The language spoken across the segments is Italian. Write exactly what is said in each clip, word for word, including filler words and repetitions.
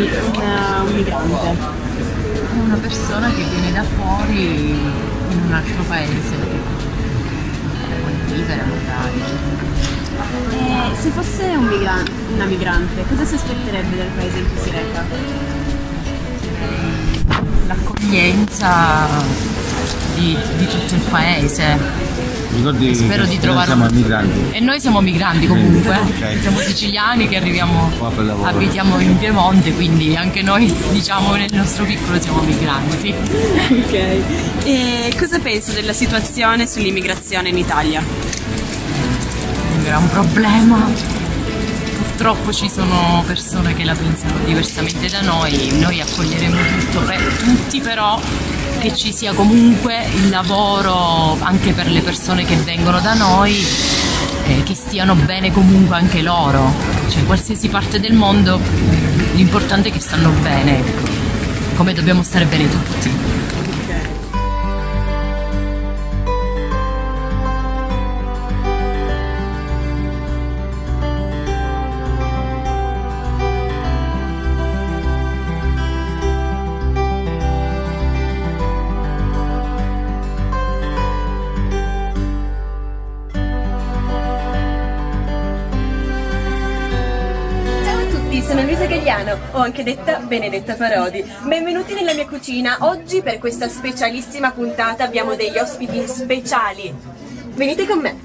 un, un migrante, una persona che viene da fuori in un altro paese per vivere magari. E se fosse un migrante, una migrante, cosa si aspetterebbe dal paese in cui si reca? L'accoglienza di, di tutto il paese. Ricordi, spero di trovare un... migranti. E noi siamo migranti comunque, okay. Siamo siciliani che arriviamo, abitiamo in Piemonte, quindi anche noi, diciamo, nel nostro piccolo siamo migranti. Ok, e cosa penso della situazione sull'immigrazione in Italia? È un problema, purtroppo ci sono persone che la pensano diversamente da noi, noi accoglieremo tutto per tutti, però che ci sia comunque il lavoro anche per le persone che vengono da noi, eh, che stiano bene comunque anche loro, cioè qualsiasi parte del mondo l'importante è che stanno bene, come dobbiamo stare bene tutti. Sono Elisa Gagliano, o anche detta Benedetta Parodi. Benvenuti nella mia cucina. Oggi per questa specialissima puntata abbiamo degli ospiti speciali. Venite con me.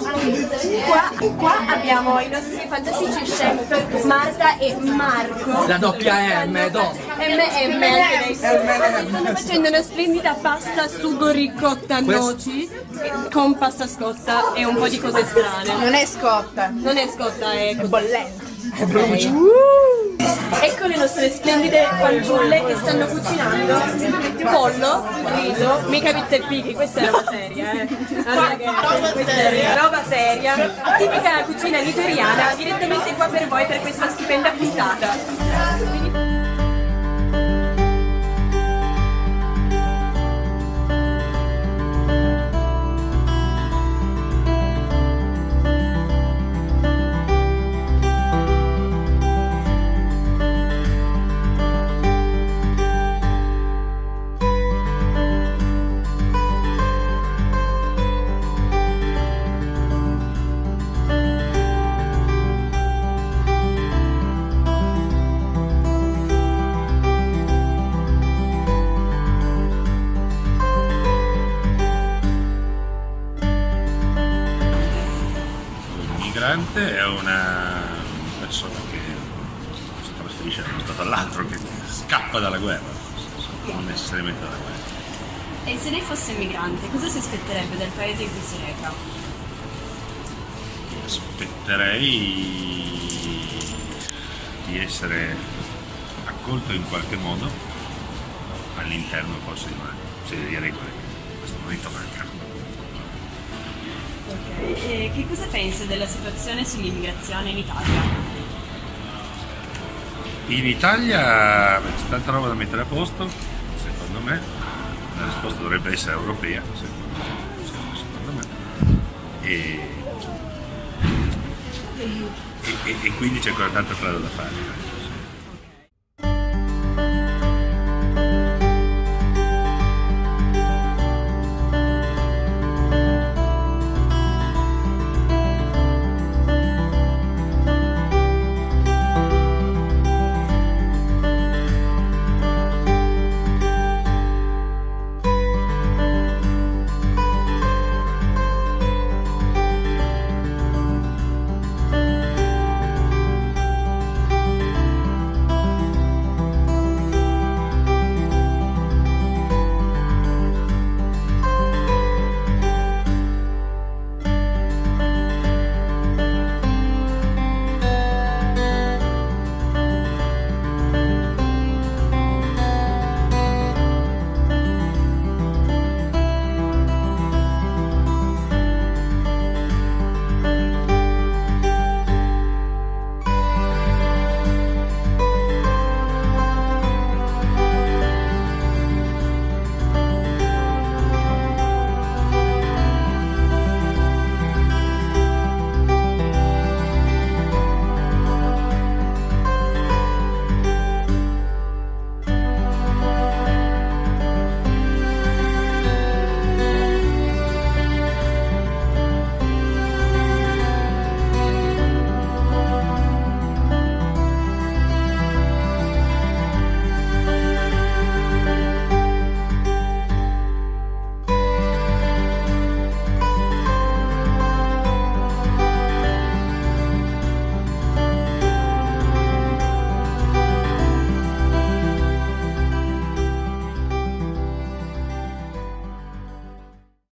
Qua, qua abbiamo i nostri fantastici chef Marta e Marco. La doppia M, doppia. M M, lei, stanno facendo una splendida pasta sugo ricotta noci con pasta scotta e un po' di cose strane. Non è scotta, non è scotta, è, è bollente. Okay. Uh, ecco le nostre splendide fanciulle che stanno cucinando pollo, riso, mica pizza e fighi, questa è roba seria, eh. Allora, ragazzi, questa è roba seria, tipica cucina litoriana, direttamente qua per voi per questa stupenda puntata. È una persona che si trasferisce da uno stato all'altro, che scappa dalla guerra, non necessariamente dalla guerra. E se lei fosse un migrante, cosa si aspetterebbe dal paese in cui si reca? Aspetterei di essere accolto in qualche modo all'interno forse di una serie di regole che in questo momento mancano. E che cosa pensi della situazione sull'immigrazione in Italia? In Italia c'è tanta roba da mettere a posto, secondo me. La risposta dovrebbe essere europea, secondo, secondo me. E, e, e quindi c'è ancora tanta strada da fare.